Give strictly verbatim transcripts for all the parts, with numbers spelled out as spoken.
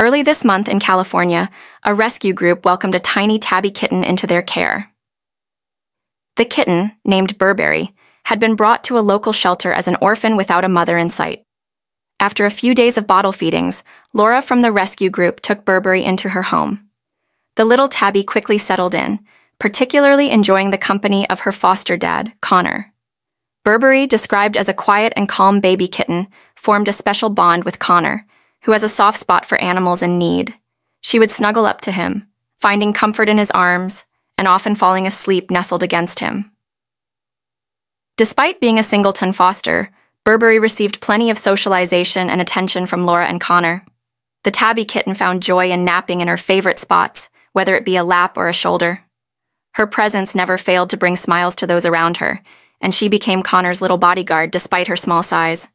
Early this month in California, a rescue group welcomed a tiny tabby kitten into their care. The kitten, named Burberry, had been brought to a local shelter as an orphan without a mother in sight. After a few days of bottle feedings, Laura from the rescue group took Burberry into her home. The little tabby quickly settled in, particularly enjoying the company of her foster dad, Connor. Burberry, described as a quiet and calm baby kitten, formed a special bond with Connor, who has a soft spot for animals in need. She would snuggle up to him, finding comfort in his arms, and often falling asleep nestled against him. Despite being a singleton foster, Burberry received plenty of socialization and attention from Laura and Connor. The tabby kitten found joy in napping in her favorite spots, whether it be a lap or a shoulder. Her presence never failed to bring smiles to those around her, and she became Connor's little bodyguard despite her small size.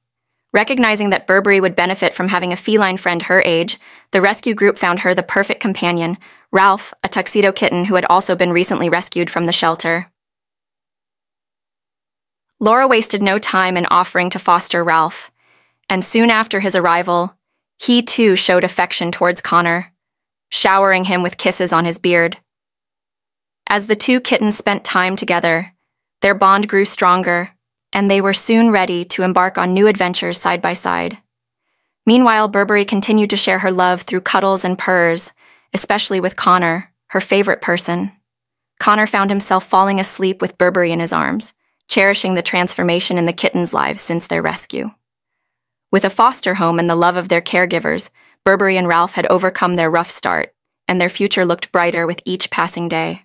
Recognizing that Burberry would benefit from having a feline friend her age, the rescue group found her the perfect companion, Ralph, a tuxedo kitten who had also been recently rescued from the shelter. Laura wasted no time in offering to foster Ralph, and soon after his arrival, he too showed affection towards Connor, showering him with kisses on his beard. As the two kittens spent time together, their bond grew stronger, and they were soon ready to embark on new adventures side by side. Meanwhile, Burberry continued to share her love through cuddles and purrs, especially with Connor, her favorite person. Connor found himself falling asleep with Burberry in his arms, cherishing the transformation in the kittens' lives since their rescue. With a foster home and the love of their caregivers, Burberry and Ralph had overcome their rough start, and their future looked brighter with each passing day.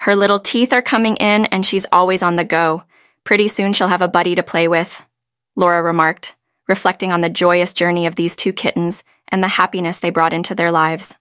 Her little teeth are coming in, and she's always on the go. Pretty soon she'll have a buddy to play with, Laura remarked, reflecting on the joyous journey of these two kittens and the happiness they brought into their lives.